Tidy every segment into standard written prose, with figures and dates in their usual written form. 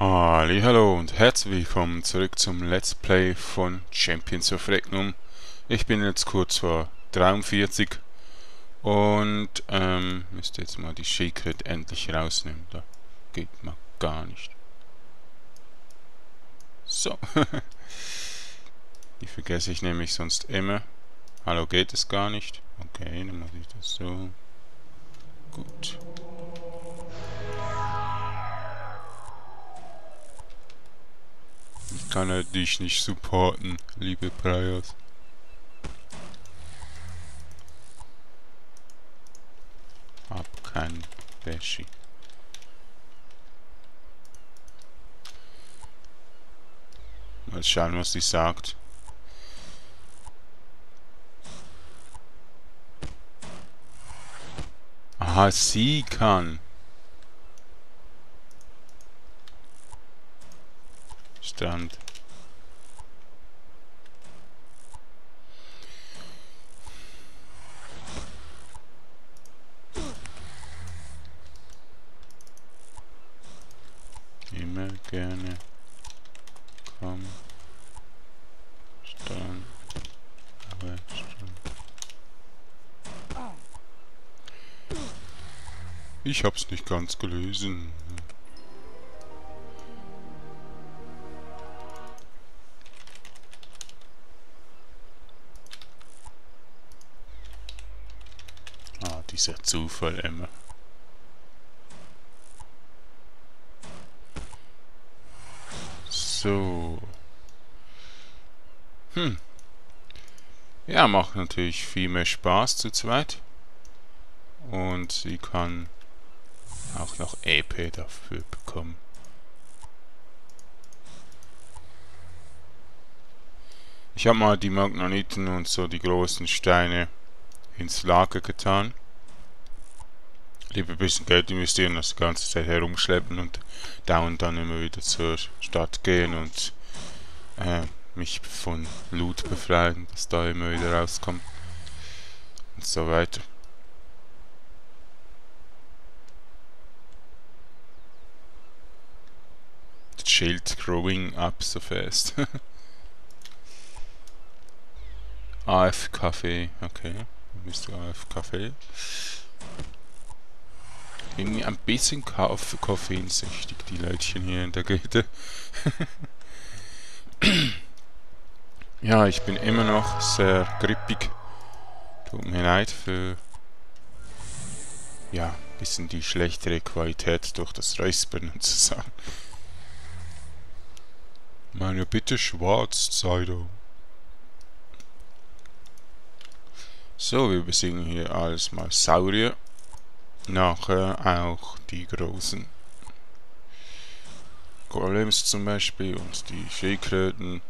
Hallo und herzlich willkommen zurück zum Let's Play von Champions of Regnum. Ich bin jetzt kurz vor 43 und müsste jetzt mal die Secret endlich rausnehmen. Da geht mal gar nicht. So. Die vergesse ich nämlich sonst immer. Hallo, geht es gar nicht. Okay, dann mache ich das so. Gut. Ich kann halt dich nicht supporten, liebe Preiers. Hab kein Baschi. Mal schauen, was sie sagt. Aha, sie kann. Strand. Immer gerne. Komm. Strand. Aber Strand. Ich hab's nicht ganz gelesen. Dieser Zufall immer. So. Ja, macht natürlich viel mehr Spaß zu zweit. Und sie kann auch noch EP dafür bekommen. Ich habe mal die Magnetiten und so die großen Steine ins Lager getan. Lieber ein bisschen Geld investieren, das die ganze Zeit herumschleppen und dauernd dann immer wieder zur Stadt gehen und mich von Loot befreien, dass da immer wieder rauskommt und so weiter. Das Schild growing up so fast. AF Kaffee, okay, bist du AF Kaffee? Irgendwie ein bisschen koffeinsüchtig, die Leutchen hier in der Goethe. Ja, ich bin immer noch sehr grippig. Tut mir leid für... ja, ein bisschen die schlechtere Qualität durch das Räuspern und so sagen. Meine Bitte schwarz, sei doch. So, wir besingen hier alles mal Saurier. Nachher auch die großen Golems zum Beispiel und die Schildkröten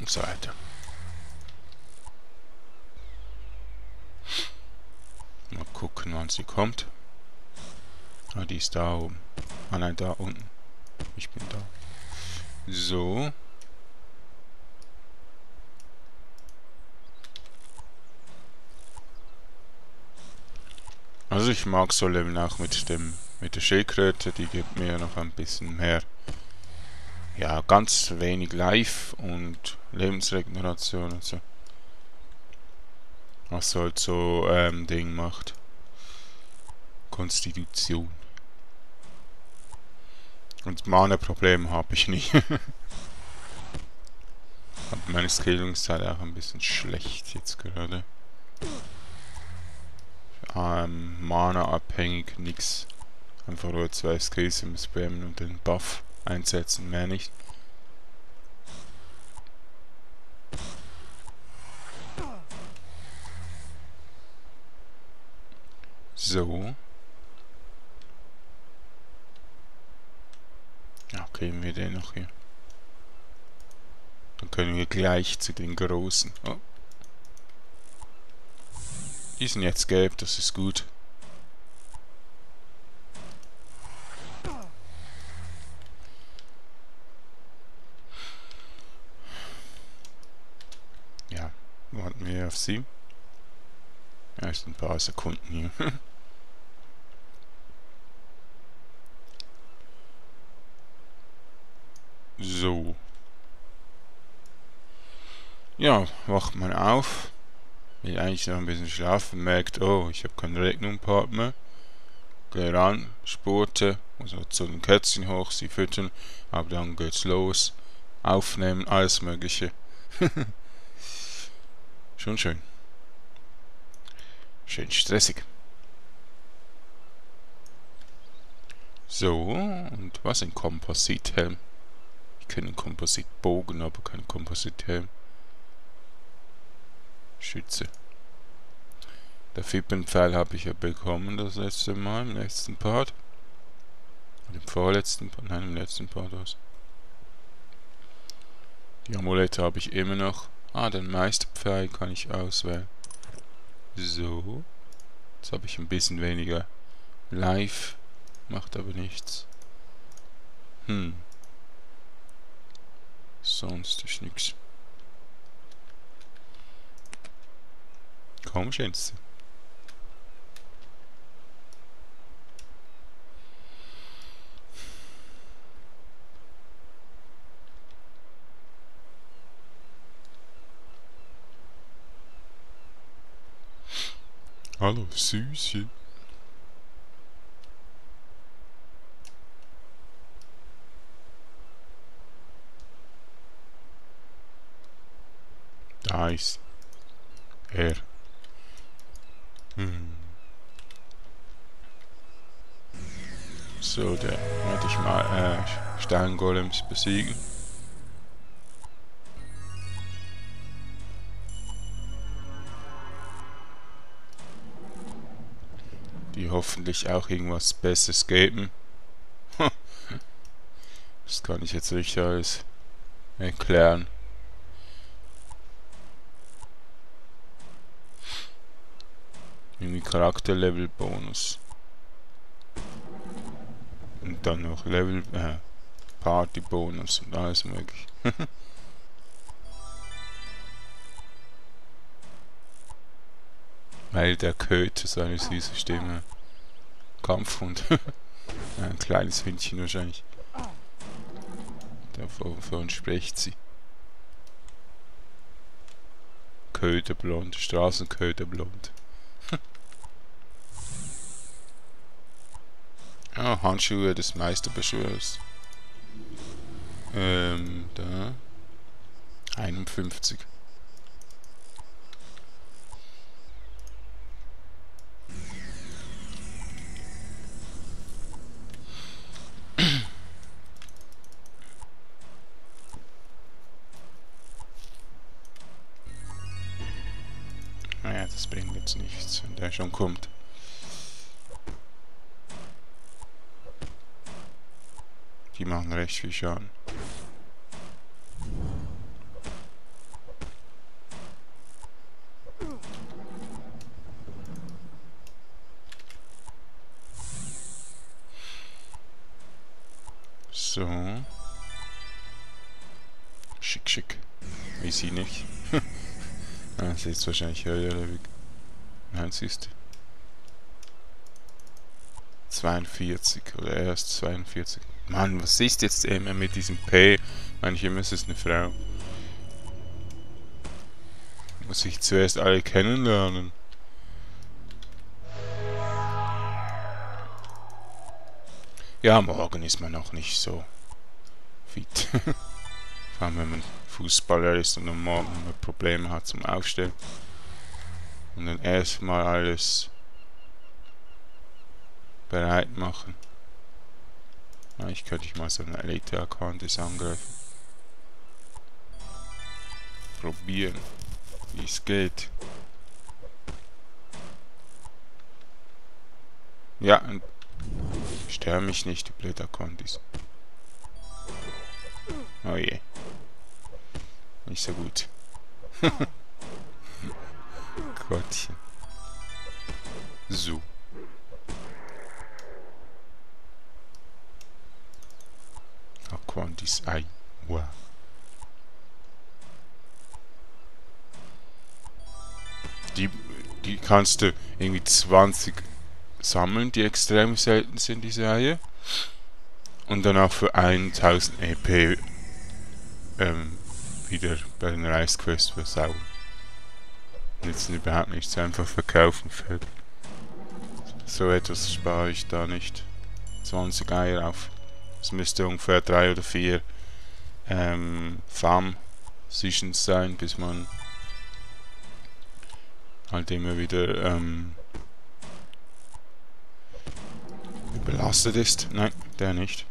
und so weiter. Mal gucken, wann sie kommt. Ah, die ist da oben. Ah nein, da unten. Ich bin da. So. Also ich mag so Leveln auch mit der Schildkröte, die gibt mir noch ein bisschen mehr, ja, ganz wenig Life und Lebensregeneration und so. Was halt so Ding macht. Konstitution. Und Mana-Probleme habe ich nicht. Hab meine Skillungszeit auch ein bisschen schlecht jetzt gerade. Mana abhängig, nix. Einfach nur zwei Skills im Spammen und den Buff einsetzen, mehr nicht. So. Ja, kriegen wir den noch hier. Dann können wir gleich zu den Großen. Oh. Die sind jetzt gelb, das ist gut. Ja, warten wir auf sie. Erst ein paar Sekunden hier. So. Ja, wacht man auf. Will eigentlich noch ein bisschen schlafen, merkt, oh, ich habe keinen Regnum-Part mehr. Geh ran, Sporte, muss also zu den Kätzchen hoch, sie füttern, aber dann geht's los. Aufnehmen, alles Mögliche. Schon schön. Schön stressig. So, und was ein Komposithelm? Ich kenne einen Kompositbogen, aber keinen Komposithelm. Schütze. Der Fippenpfeil habe ich ja bekommen das letzte Mal, im letzten Part. Im vorletzten Part, nein, im letzten Part aus. Die Amulette habe ich immer noch. Ah, den Meisterpfeil kann ich auswählen. So. Jetzt habe ich ein bisschen weniger live. Macht aber nichts. Hm. Sonst ist nichts. Komm, Schätze. Hallo, Süßchen. Da ist er. So, der werde ich mal Steingolems besiegen. Die hoffentlich auch irgendwas Besseres geben. Das kann ich jetzt nicht alles erklären. Irgendwie Charakterlevel-Bonus. Und dann noch Level, Party-Bonus und alles möglich. Weil der Köter seine süße Stimme. Kampfhund. Ein kleines Hündchen wahrscheinlich. Davon spricht sie. Köderblond, Straßenköderblond. Ah, Handschuhe des Meisterbeschwörers. Da. 51. Naja, das bringt jetzt nichts, wenn der schon kommt. Die machen recht viel Schaden. So. Schick, schick. Ich sehe nicht. Das ist wahrscheinlich höher oder wie. Nein, siehst du. 42 oder erst 42. Mann, was ist jetzt immer mit diesem P? Eigentlich immer ist es eine Frau. Muss ich zuerst alle kennenlernen? Ja, morgen ist man noch nicht so fit. Vor allem, wenn man Fußballer ist und am Morgen Probleme hat zum Aufstellen. Und dann erstmal alles bereit machen. Eigentlich könnte ich mal so einen Elite-Account angreifen. Probieren, wie es geht. Ja, störe mich nicht, die Blöd-Account ist. Oh je. Nicht so gut. Gottchen. So. Quantis Ei. Wow. Die kannst du irgendwie 20 sammeln, die extrem selten sind, diese Eier. Und dann auch für 1000 EP wieder bei den Reisquests versauen. Nützen überhaupt nichts, einfach verkaufen fällt. So etwas spare ich da nicht. 20 Eier auf. Es müsste ungefähr 3 oder 4 Farm-Sessions sein, bis man halt immer wieder überlastet ist. Nein, der nicht.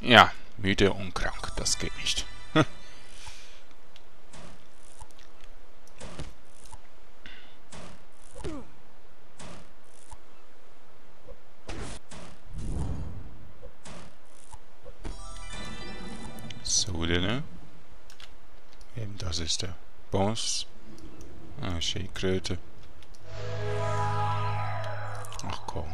Ja, müde und krank, das geht nicht. Eben das ist der Boss. Ah, schön Kröte. Ach komm.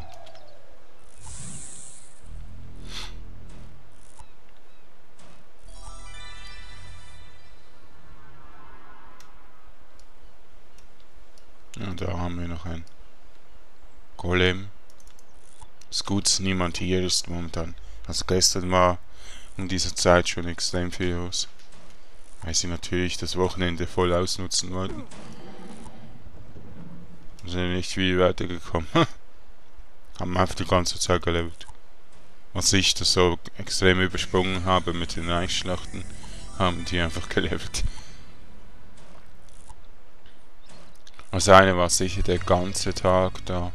Und da haben wir noch ein Golem. Ist gut, niemand hier ist momentan. Also gestern war um diese Zeit schon extrem viel los, weil sie natürlich das Wochenende voll ausnutzen wollten. Sind nicht viel weitergekommen. Haben einfach die ganze Zeit gelevelt. Was ich das so extrem übersprungen habe mit den Reichsschlachten, haben die einfach gelevelt. Also eine war sicher der ganze Tag da.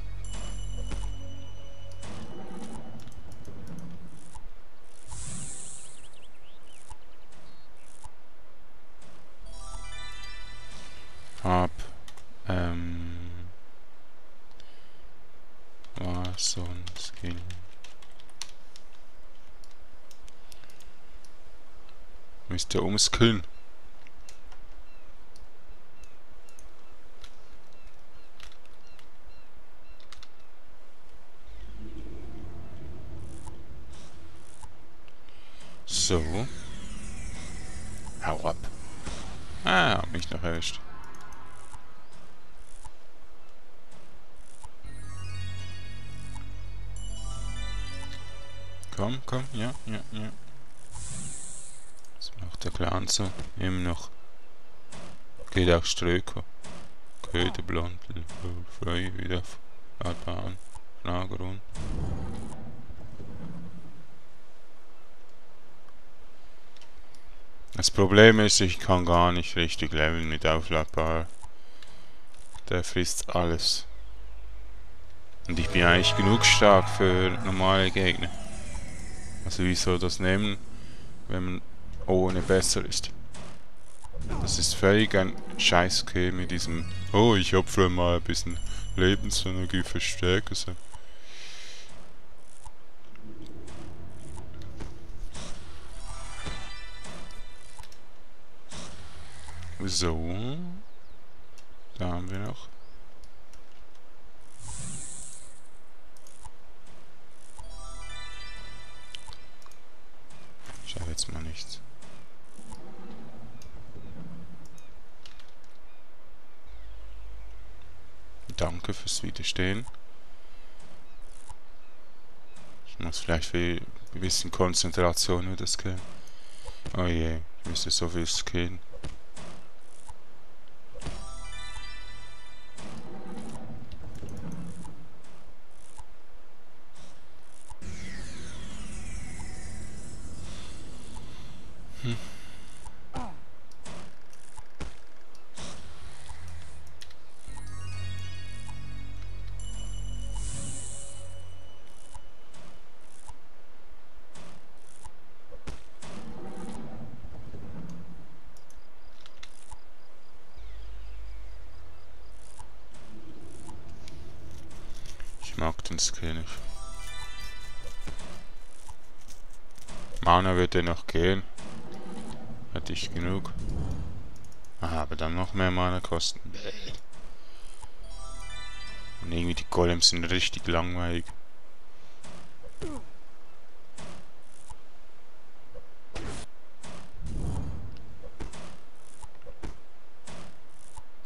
Hab was sonst ging. Müsste umskillen. So. Hau ab. Ah, hab mich noch erwischt. Komm, komm, ja, ja, ja. Das macht der Clan so. Immer noch. Geht auch Ströker. Köder, Blond, Freu, wieder Adbahn, Nagerun. Das Problem ist, ich kann gar nicht richtig leveln mit Aufladbar. Der frisst alles. Und ich bin eigentlich genug stark für normale Gegner. Also wieso das nehmen, wenn man ohne besser ist? Das ist völlig ein Scheiß-Kill mit diesem... Oh, ich opfere mal ein bisschen Lebensenergie für Stärke. So. Da haben wir noch... Ich habe jetzt mal nichts. Danke fürs Widerstehen. Ich muss vielleicht ein bisschen Konzentration über das killen. Oh je, ich müsste so viel killen. Ich mag den Skill nicht. Mana wird er noch gehen. Hatte ich genug. Ah, aber dann noch mehr Mana kosten. Und irgendwie die Golems sind richtig langweilig.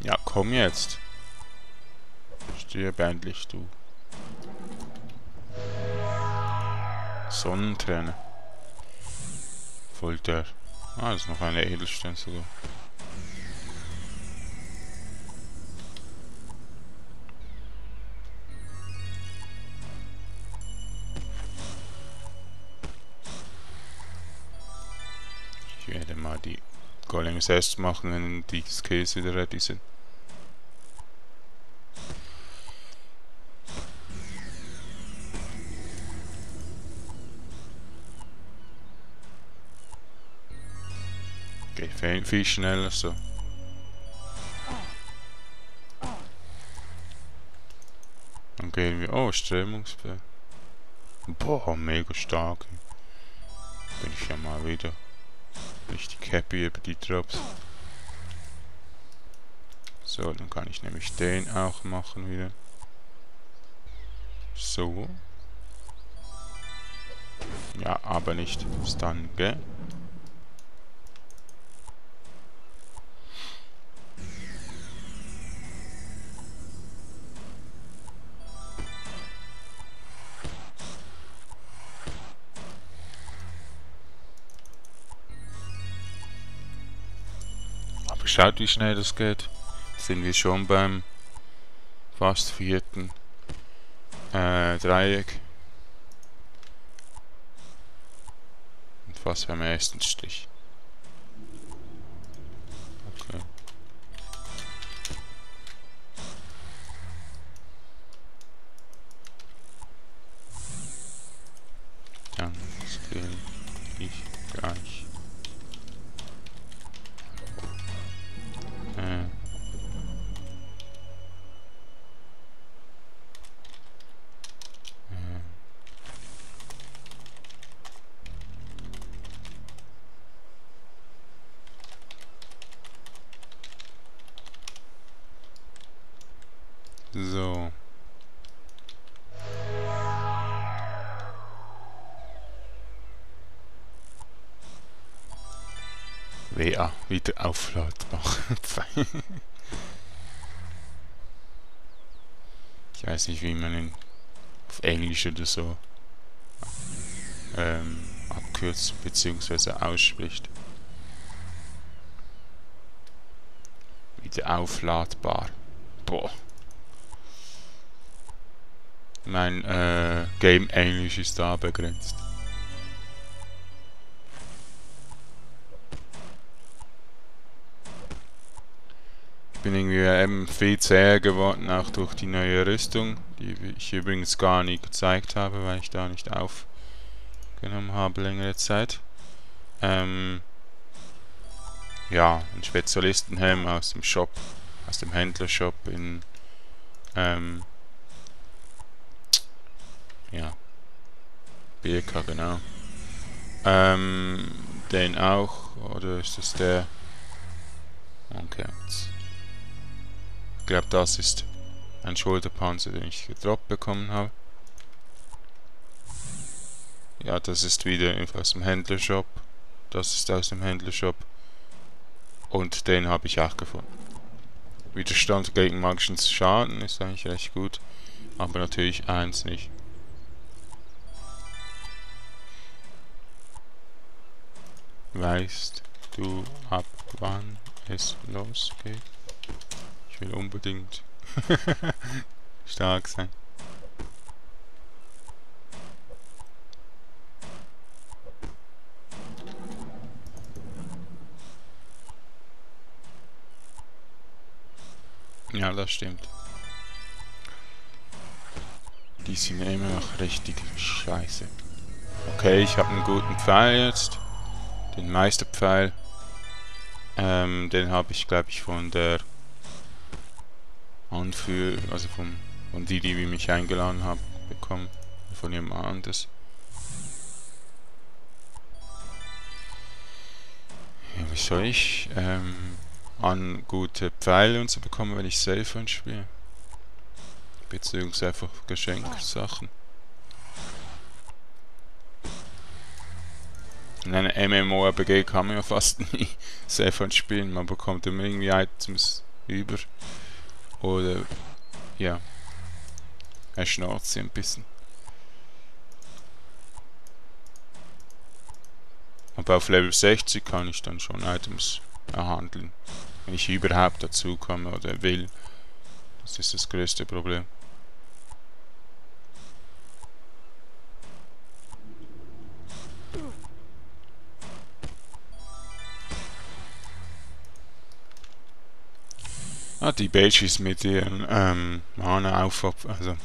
Ja, komm jetzt. Stirb endlich, du. Sonnenträne. Folter. Ah, das ist noch eine Edelstein sogar. Ich werde mal die Golems erst machen, wenn die Skills wieder ready sind. Viel schneller so. Dann gehen wir. Oh, Strömungsbär. Boah, mega stark. Bin ich ja mal wieder richtig happy über die Drops. So, dann kann ich nämlich den auch machen wieder. So. Ja, aber nicht Stun, gell? Schaut, wie schnell das geht. Sind wir schon beim fast vierten Dreieck. Und fast beim ersten Strich. Okay. Dann skill ich gleich. So. WA wieder aufladbar. Ich weiß nicht, wie man ihn auf Englisch oder so abkürzt bzw. ausspricht. Wieder aufladbar. Boah. Mein Game Englisch ist da begrenzt. Ich bin irgendwie eben viel zäher geworden, auch durch die neue Rüstung, die ich übrigens gar nicht gezeigt habe, weil ich da nicht aufgenommen habe längere Zeit. Ja, ein Spezialistenhelm aus dem Shop, aus dem Händlershop in ja, BK, genau. Den auch, oder ist das der? Okay. Ich glaube, das ist ein Schulterpanzer, den ich gedroppt bekommen habe. Ja, das ist wieder aus dem Händlershop. Das ist aus dem Händlershop. Und den habe ich auch gefunden. Widerstand gegen magischen Schaden ist eigentlich recht gut. Aber natürlich eins nicht. Weißt du, ab wann es losgeht? Ich will unbedingt stark sein. Ja, das stimmt. Die sind immer noch richtig scheiße. Okay, ich habe einen guten Pfeil jetzt. Den Meisterpfeil, den habe ich, glaube ich, von der Anführer, also von die mich eingeladen haben, bekommen. Von jemand anders. Ja, wie soll ich an gute Pfeile und so bekommen, wenn ich Safe spiele? Beziehungsweise einfach Geschenksachen. In einem MMORPG kann man ja fast nie Safe spielen, man bekommt immer irgendwie Items über. Oder, ja, er schnarrt sie ein bisschen. Aber auf Level 60 kann ich dann schon Items erhandeln. Wenn ich überhaupt dazu komme oder will. Das ist das größte Problem. Ah, die Banshees mit ihren Mana auf, also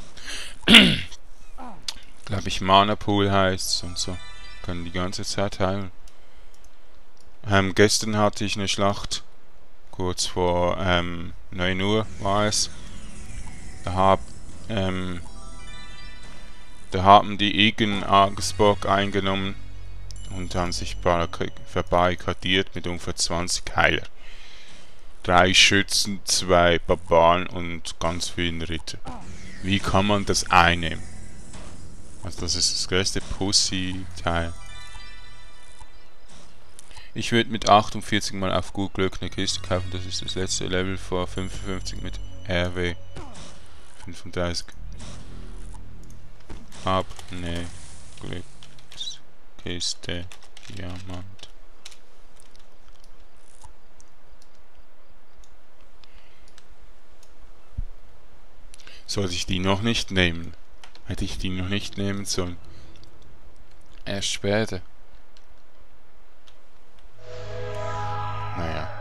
glaube ich Mana Pool heißt und so, können die ganze Zeit heilen. Gestern hatte ich eine Schlacht, kurz vor 9 Uhr war es. Da haben die Igen Augsburg eingenommen und haben sich verbarrikadiert mit ungefähr 20 Heiler. 3 Schützen, 2 Barbaren und ganz viele Ritter. Wie kann man das einnehmen? Also das ist das größte Pussy-Teil. Ich würde mit 48 mal auf gut Glück eine Kiste kaufen. Das ist das letzte Level vor 55 mit RW. 35. Hab ne Glückskiste. Diamant. Sollte ich die noch nicht nehmen? Hätte ich die noch nicht nehmen sollen. Erst später. Naja.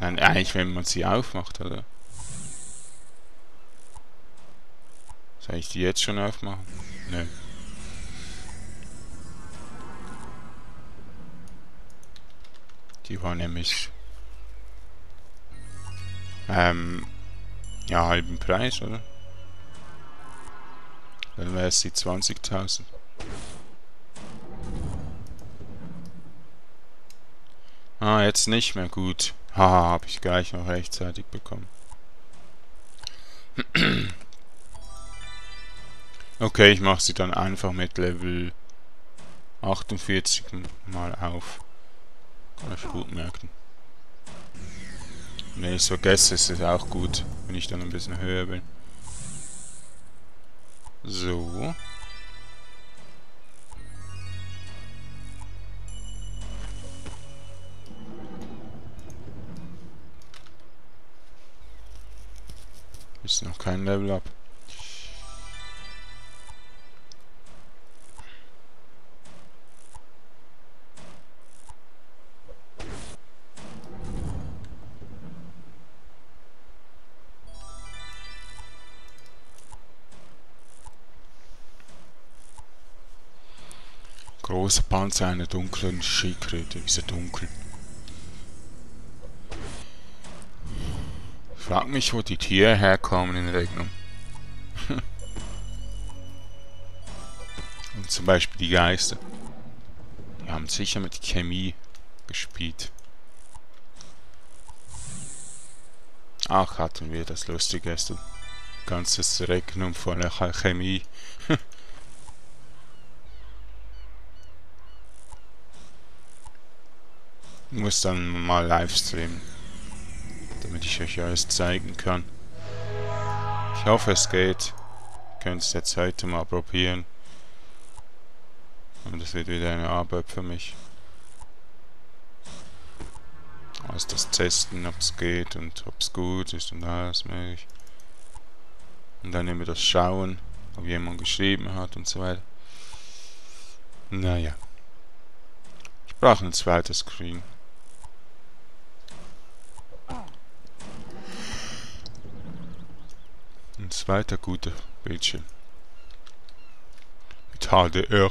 Nein, eigentlich wenn man sie aufmacht, oder? Soll ich die jetzt schon aufmachen? Nö. Die war nämlich... ja, halben Preis, oder? Dann wäre es die 20.000. Ah, jetzt nicht mehr gut. Haha, habe ich gleich noch rechtzeitig bekommen. Okay, ich mache sie dann einfach mit Level 48 mal auf. Kann ich gut merken. Wenn ich es vergesse, ist es auch gut, wenn ich dann ein bisschen höher bin. So. Ist noch kein Level up. Großer Panzer einer dunklen Schildkröte. Wieso dunkel? Frag mich, wo die Tiere herkommen in Regnum. Und zum Beispiel die Geister. Die haben sicher mit Chemie gespielt. Ach, hatten wir das lustig gestern. Ganzes Regnum voller Chemie. Ich muss dann mal live streamen, damit ich euch alles zeigen kann. Ich hoffe, es geht. Ihr könnt es jetzt heute mal probieren. Und das wird wieder eine Arbeit für mich. Alles das Testen, ob es geht und ob es gut ist und alles möglich. Und dann immer das Schauen, ob jemand geschrieben hat und so weiter. Naja. Ich brauche ein zweites Screen. Ein zweiter guter Bildschirm. Mit HDR.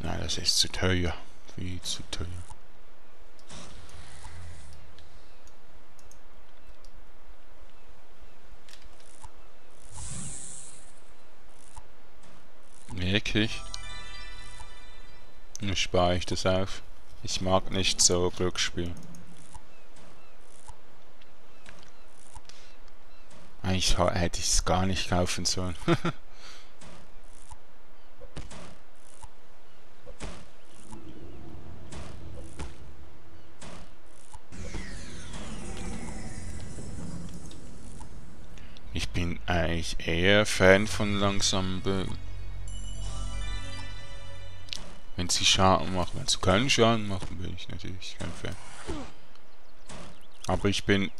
Nein, das ist zu teuer. Viel zu teuer. Merke ich. Dann spare ich das auf. Ich mag nicht so Glücksspiel. Eigentlich hätte ich es gar nicht kaufen sollen. Ich bin eigentlich eher Fan von langsamen Bögen. Wenn sie Schaden machen. Wenn sie keinen Schaden machen, bin ich natürlich kein Fan. Aber ich bin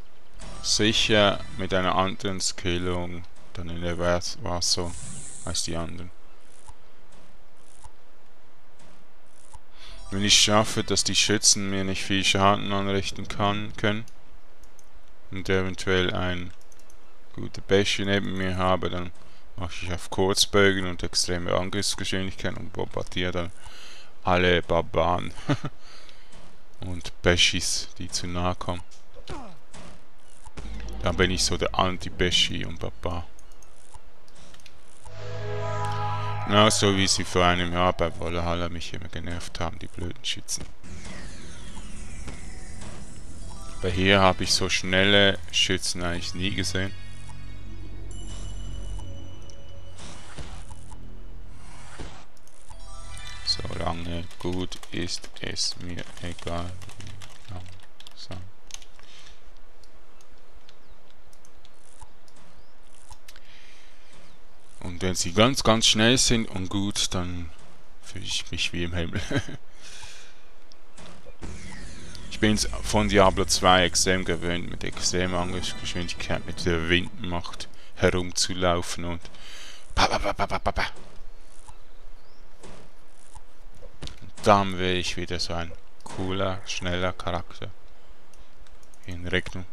sicher mit einer anderen Skillung dann in der Wasser als die anderen. Wenn ich schaffe, dass die Schützen mir nicht viel Schaden anrichten können und eventuell ein gutes Bäschchen neben mir habe, dann mache ich auf Kurzbögen und extreme Angriffsgeschwindigkeit und bombardiere dann alle Barbaren und Bäschis, die zu nahe kommen. Dann bin ich so der Anti-Bäschi und Barbar. Na, so wie sie vor einem Jahr bei Wallahalla mich immer genervt haben, die blöden Schützen. Aber hier habe ich so schnelle Schützen eigentlich nie gesehen. Solange gut ist es mir egal. Und wenn sie ganz, ganz schnell sind und gut, dann fühle ich mich wie im Himmel. Ich bin von Diablo 2 extrem gewöhnt, mit extremer Angriffsgeschwindigkeit, mit der Windmacht herumzulaufen und dann wäre ich wieder so ein cooler, schneller Charakter in Regnum.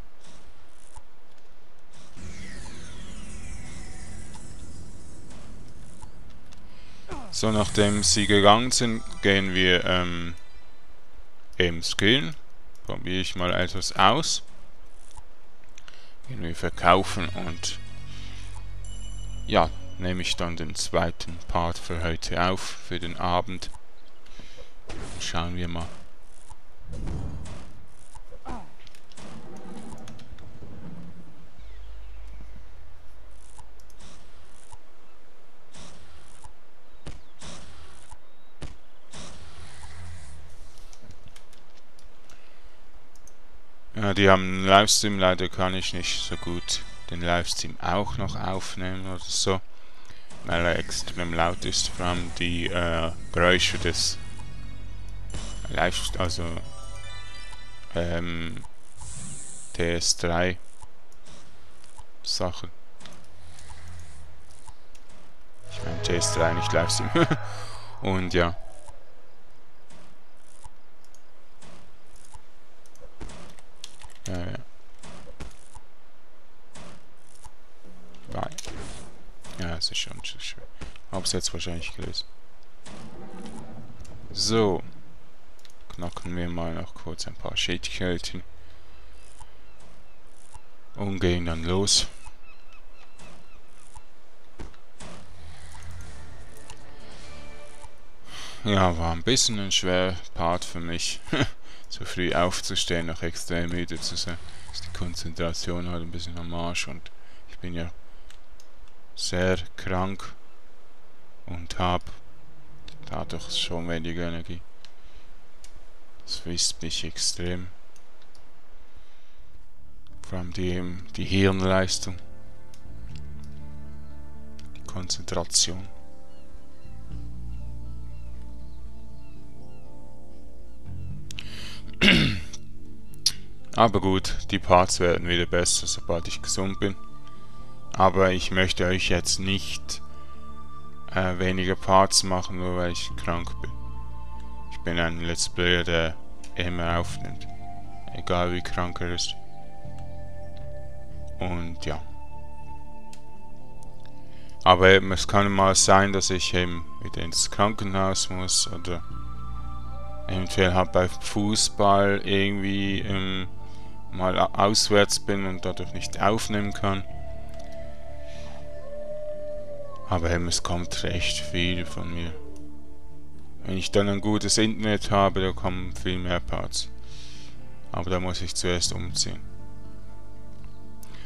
So, nachdem sie gegangen sind, gehen wir eben skillen. Probiere ich mal etwas aus. Gehen wir verkaufen und ja, nehme ich dann den zweiten Part für heute auf, für den Abend. Schauen wir mal. Die haben einen Livestream, leider kann ich nicht so gut den Livestream auch noch aufnehmen oder so, weil er extrem laut ist, vor allem die Geräusche des Livestreams, also TS3 Sachen. Ich meine TS3, nicht Livestream. Und ja. Ja, es ist schon schwer. Hab's jetzt wahrscheinlich gelöst. So. Knacken wir mal noch kurz ein paar Schädigkeiten. Und gehen dann los. Ja, war ein bisschen ein schwerer Part für mich. So früh aufzustehen, noch extrem müde zu sein. Ist die Konzentration halt ein bisschen am Arsch und ich bin ja sehr krank und habe dadurch schon weniger Energie. Das frisst mich extrem. Vor allem die Hirnleistung. Die Konzentration. Aber gut, die Parts werden wieder besser, sobald ich gesund bin. Aber ich möchte euch jetzt nicht weniger Parts machen, nur weil ich krank bin. Ich bin ein Let's Player, der immer aufnimmt. Egal wie krank er ist. Und ja. Aber eben, es kann mal sein, dass ich eben wieder ins Krankenhaus muss oder eventuell halt bei Fußball irgendwie mal auswärts bin und dadurch nicht aufnehmen kann. Aber es kommt recht viel von mir. Wenn ich dann ein gutes Internet habe, da kommen viel mehr Parts. Aber da muss ich zuerst umziehen.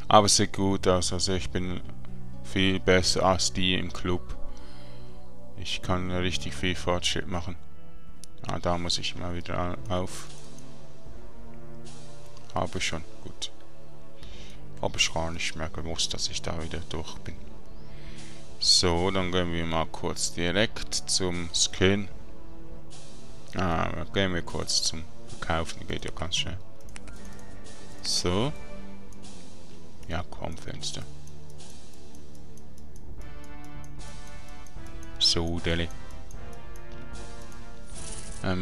Aber es sieht gut aus, also ich bin viel besser als die im Club. Ich kann richtig viel Fortschritt machen. Ah, da muss ich mal wieder auf. Habe schon, gut. Habe ich gar nicht mehr gewusst, dass ich da wieder durch bin. So, dann gehen wir mal kurz direkt zum Skin. Ah, gehen wir kurz zum Kaufen, geht ja ganz schnell. So. Ja, komm, Fenster. So, Deli.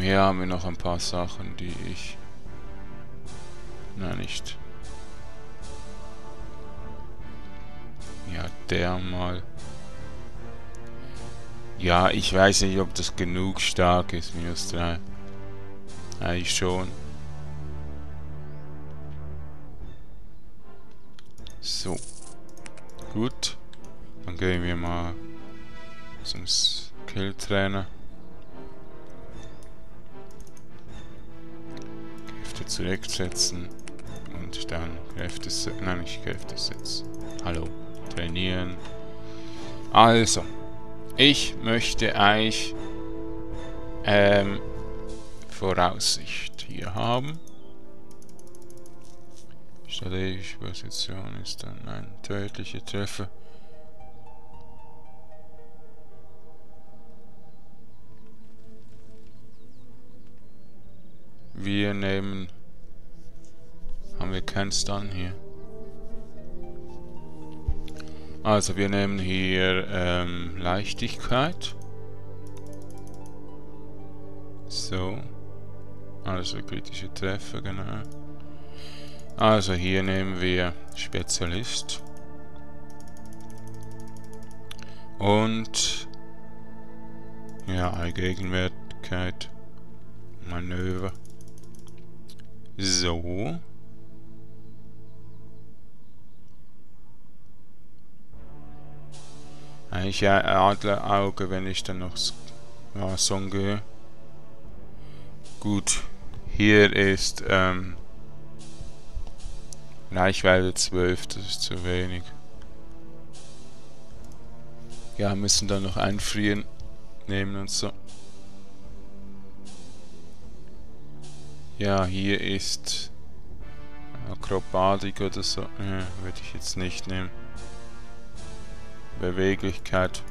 Hier haben wir noch ein paar Sachen, die ich... Na, nicht. Ja, der mal... Ja, ich weiß nicht, ob das genug stark ist, -3. Eigentlich schon. So. Gut. Dann gehen wir mal zum Skill-Trainer. Kräfte zurücksetzen. Und dann Kräfte... Nein, nicht Kräfte setzen. Hallo. Trainieren. Also. Ich möchte eigentlich Voraussicht hier haben. Strategische Position ist dann ein tödlicher Treffer. Wir nehmen... Haben wir keinen Stun hier? Also wir nehmen hier Leichtigkeit. So. Also kritische Treffer, genau. Also hier nehmen wir Spezialist. Und ja, Allgegenwärtigkeit. Manöver. So. Eigentlich ja Adlerauge, wenn ich dann noch Song gehe. Gut, hier ist Reichweite 12, das ist zu wenig. Ja, müssen dann noch einfrieren nehmen und so. Ja, hier ist Akrobatik oder so. Ja, würde ich jetzt nicht nehmen. Beweglichkeit.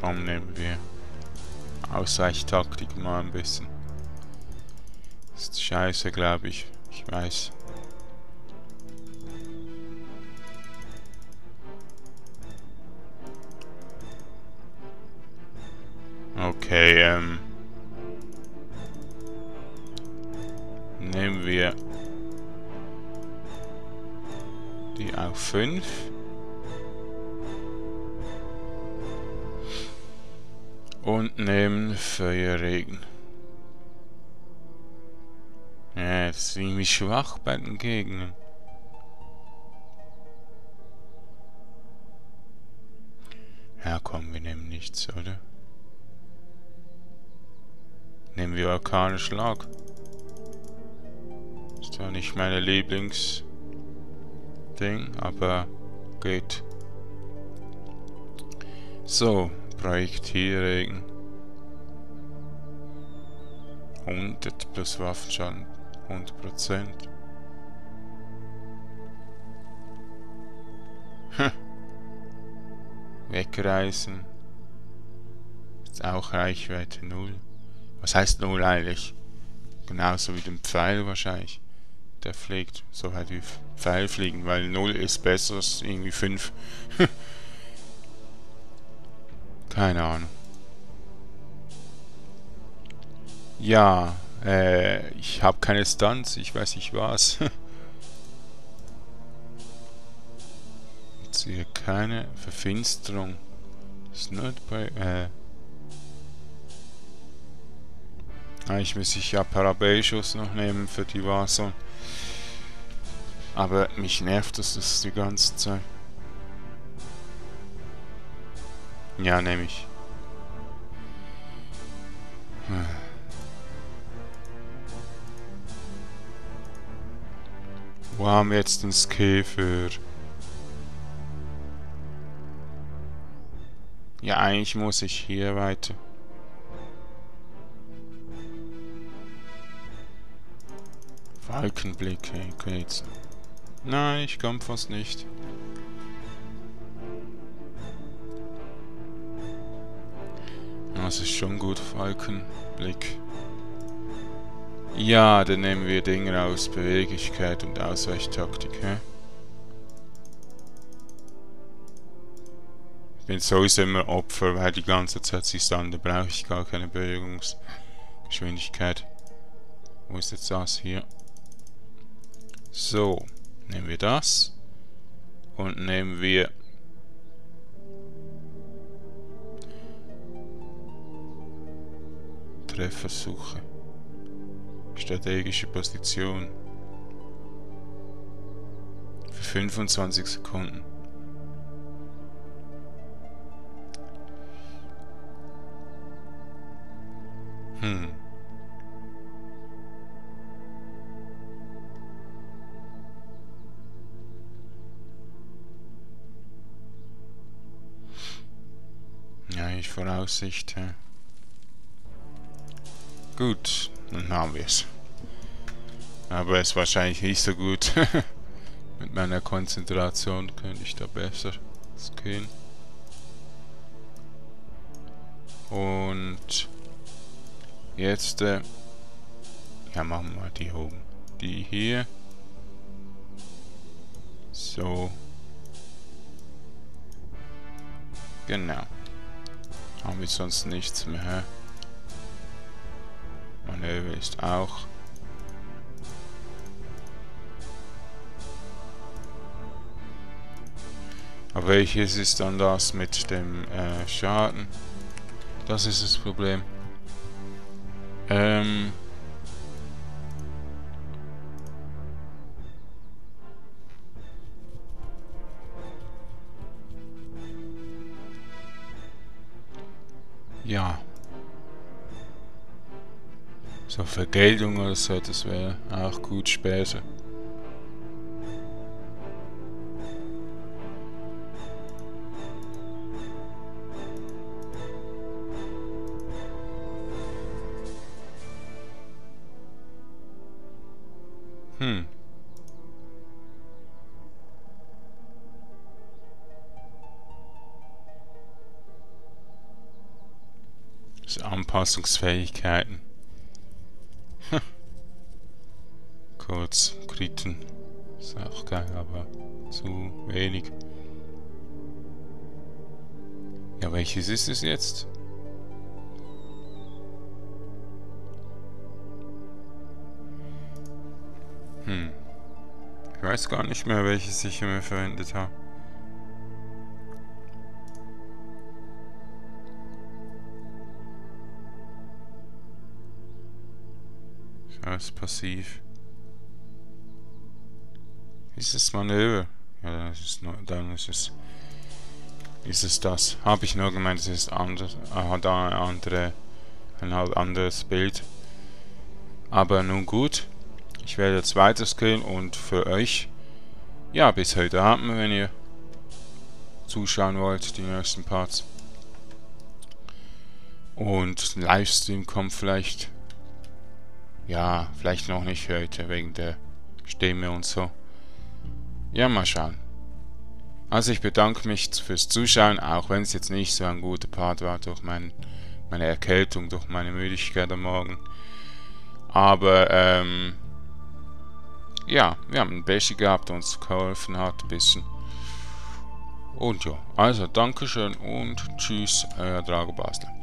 Komm, nehmen wir Ausweichtaktik mal ein bisschen. Ist scheiße, glaube ich. Ich weiß. Okay, nehmen wir die auf 5. Und nehmen Feuerregen. Ja, jetzt bin ich schwach bei den Gegnern. Ja, komm, wir nehmen nichts, oder? Nehmen wir Orkanschlag. Ist doch nicht meine Lieblingsding, aber geht. So, Projektilregen. 100 plus Waffenschaden, 100%. Wegreißen. Ist auch Reichweite 0. Was heißt 0 eigentlich? Genauso wie dem Pfeil wahrscheinlich. Der fliegt so weit wie Pfeil fliegen, weil 0 ist besser als irgendwie 5. Keine Ahnung. Ja, ich habe keine Stunts, ich weiß nicht was. Jetzt hier keine Verfinsterung. Ist nicht bei... Eigentlich müsste ich ja Parabellschuss noch nehmen für die Warzone. Aber mich nervt das die ganze Zeit. Ja, nehme ich. Wo haben wir jetzt den Skill für? Ja, eigentlich muss ich hier weiter. Falkenblick, hey, geht's. Nein, ich komm fast nicht. Das ist schon gut, Falkenblick. Ja, dann nehmen wir Dinge aus Beweglichkeit und Ausweichtaktik, hä? Ich bin sowieso immer Opfer, weil die ganze Zeit sie stand, da brauche ich gar keine Bewegungsgeschwindigkeit. Wo ist jetzt das hier? So, nehmen wir das. Und nehmen wir... Treffersuche. Strategische Position. Für 25 Sekunden. Ja, ich Voraussicht. Ja. Gut, dann haben wir es. Aber es ist wahrscheinlich nicht so gut. Mit meiner Konzentration könnte ich da besser gehen. Und... Jetzt, ja, machen wir mal die oben. Die hier. So. Genau. Haben wir sonst nichts mehr, hä? Manöver ist auch. Aber welches ist dann das mit dem Schaden? Das ist das Problem. Ja. So Vergeltung oder so, das wäre auch gut später. So, Anpassungsfähigkeiten. Kurz, Kriten. Ist auch geil, aber zu wenig. Ja, welches ist es jetzt? Ich weiß gar nicht mehr, welches ich immer verwendet habe. Das ist passiv. Ist es Manöver? Ja, das ist nur, dann ist es... Ist es das? Habe ich nur gemeint, es ist anders. Aha, da ein halt anderes Bild. Aber nun gut. Ich werde jetzt weitergehen und für euch, ja, bis heute Abend, wenn ihr zuschauen wollt, die nächsten Parts. Und ein Livestream kommt vielleicht, ja, vielleicht noch nicht heute, wegen der Stimme und so. Ja, mal schauen. Also ich bedanke mich fürs Zuschauen, auch wenn es jetzt nicht so ein guter Part war durch meine Erkältung, durch meine Müdigkeit am Morgen. Aber, ja, wir haben einen Beschi gehabt, der uns geholfen hat, ein bisschen. Und ja, also Dankeschön und tschüss, euer Drago Basler.